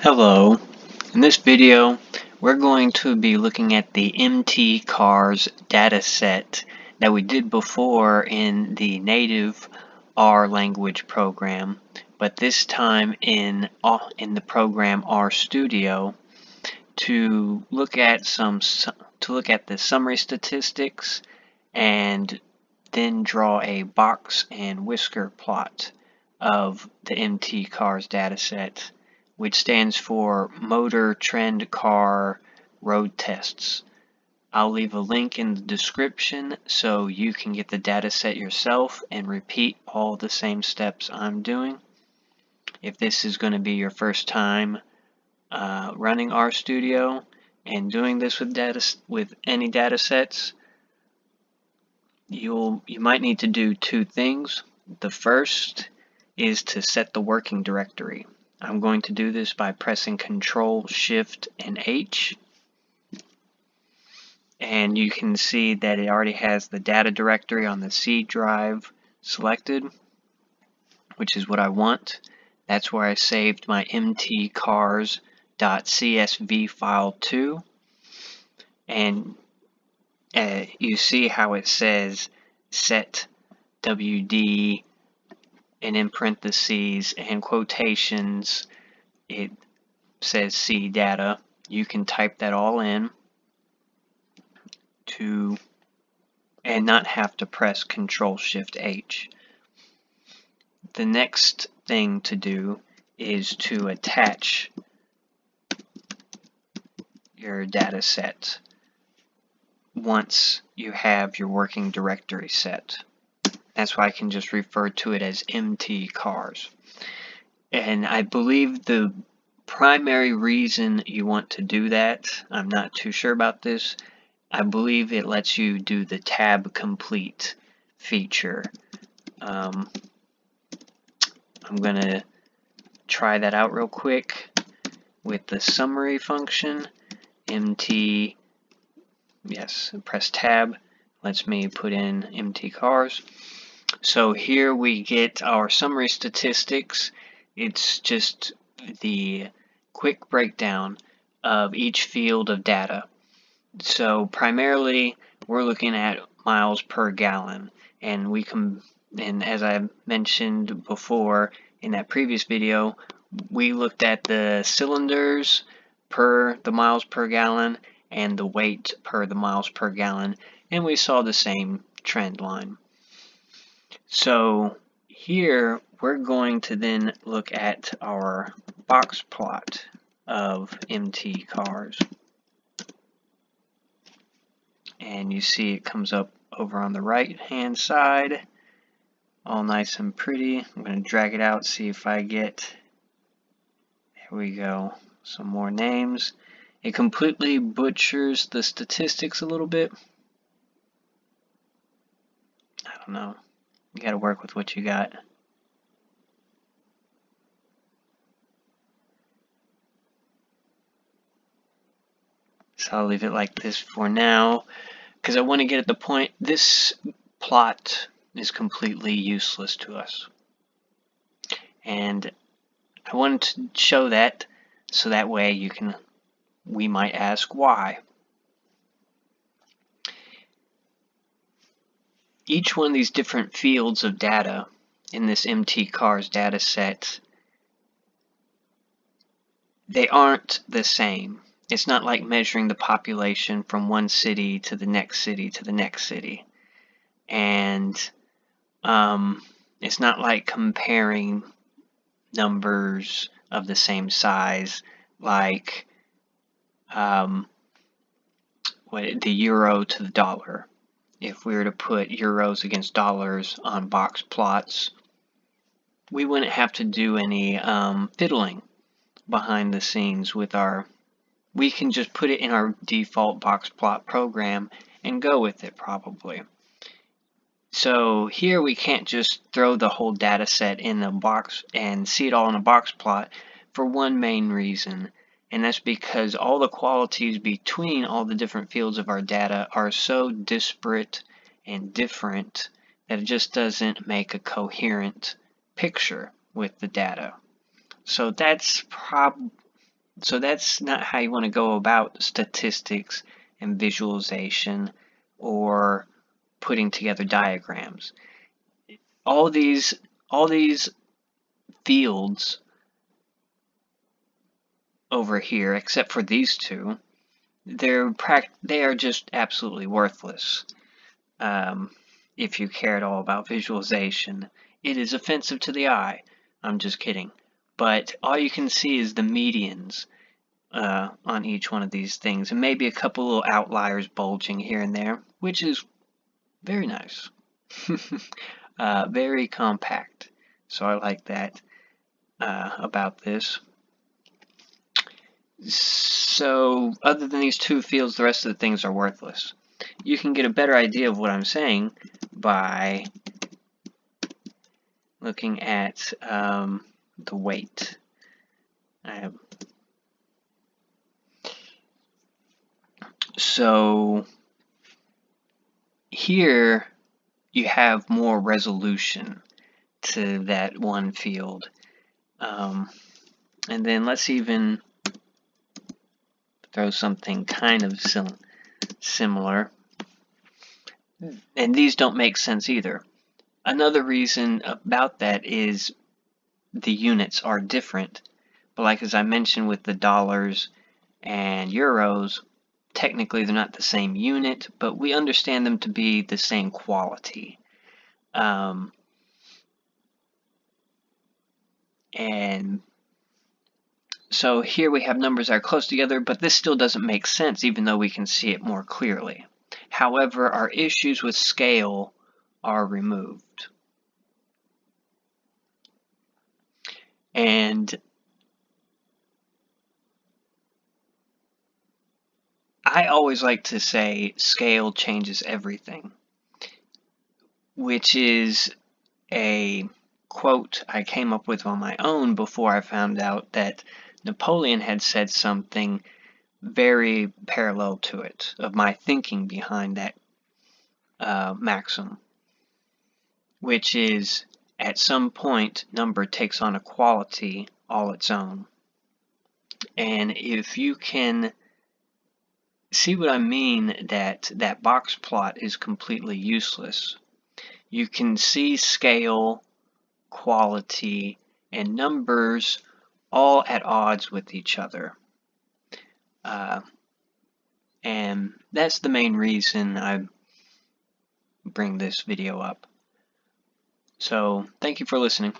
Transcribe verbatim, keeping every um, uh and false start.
Hello, in this video we're going to be looking at the M T cars dataset that we did before in the native R language program, but this time in, in the program RStudio to look at some to look at the summary statistics and then draw a box and whisker plot of the M T cars dataset, which stands for Motor Trend Car Road Tests. I'll leave a link in the description so you can get the data set yourself and repeat all the same steps I'm doing. If this is going to be your first time uh, running RStudio and doing this with data with any data sets, you'll you might need to do two things. The first is to set the working directory. I'm going to do this by pressing Control, Shift, and H. And you can see that it already has the data directory on the C drive selected, which is what I want. That's where I saved my mtcars.csv file to. And uh, you see how it says set W D and in parentheses and quotations it says C data. You can type that all in to and not have to press Control Shift H. The next thing to do is to attach your data set once you have your working directory set. That's why I can just refer to it as M T cars. And I believe the primary reason you want to do that, I'm not too sure about this, I believe it lets you do the tab complete feature. Um, I'm gonna try that out real quick with the summary function. M T, yes, press tab, lets me put in M T cars. So here we get our summary statistics. It's just the quick breakdown of each field of data. So primarily we're looking at miles per gallon, and we can, and as I mentioned before in that previous video, we looked at the cylinders per the miles per gallon and the weight per the miles per gallon, and we saw the same trend line. So here we're going to then look at our box plot of M T cars. And you see it comes up over on the right hand side, all nice and pretty. I'm going to drag it out, see if I get, there we go, some more names. It completely butchers the statistics a little bit. I don't know. You got to work with what you got. So I'll leave it like this for now, because I want to get at the point. This plot is completely useless to us. And I wanted to show that so that way you can, we might ask why. Each one of these different fields of data in this M T cars data set, they aren't the same. It's not like measuring the population from one city to the next city to the next city. And um, it's not like comparing numbers of the same size, like um, what, the euro to the dollar. If we were to put euros against dollars on box plots, we wouldn't have to do any um, fiddling behind the scenes with our, we can just put it in our default box plot program and go with it probably. So here we can't just throw the whole data set in the box and see it all in a box plot for one main reason. And that's because all the qualities between all the different fields of our data are so disparate and different that it just doesn't make a coherent picture with the data. So that's prob So that's not how you want to go about statistics and visualization or putting together diagrams. All these, all these fields over here, except for these two, they're pract they are just absolutely worthless. Um, if you care at all about visualization, it is offensive to the eye. I'm just kidding. But all you can see is the medians uh, on each one of these things, and maybe a couple little outliers bulging here and there, which is very nice. Uh, very compact. So I like that uh, about this. So other than these two fields, the rest of the things are worthless. You can get a better idea of what I'm saying by looking at um, the weight. Um, so here you have more resolution to that one field. Um, and then let's even throw something kind of sim similar. And these don't make sense either. Another reason about that is the units are different. But like as I mentioned with the dollars and euros, technically they're not the same unit, but we understand them to be the same quality. Um, and so here we have numbers that are close together, but this still doesn't make sense even though we can see it more clearly. However, our issues with scale are removed. And I always like to say scale changes everything, which is a quote I came up with on my own before I found out that Napoleon had said something very parallel to it, of my thinking behind that uh, maxim, which is, at some point, number takes on a quality all its own. And if you can see what I mean, that that box plot is completely useless. You can see scale, quality, and numbers all at odds with each other. Uh, and that's the main reason I bring this video up. So, thank you for listening.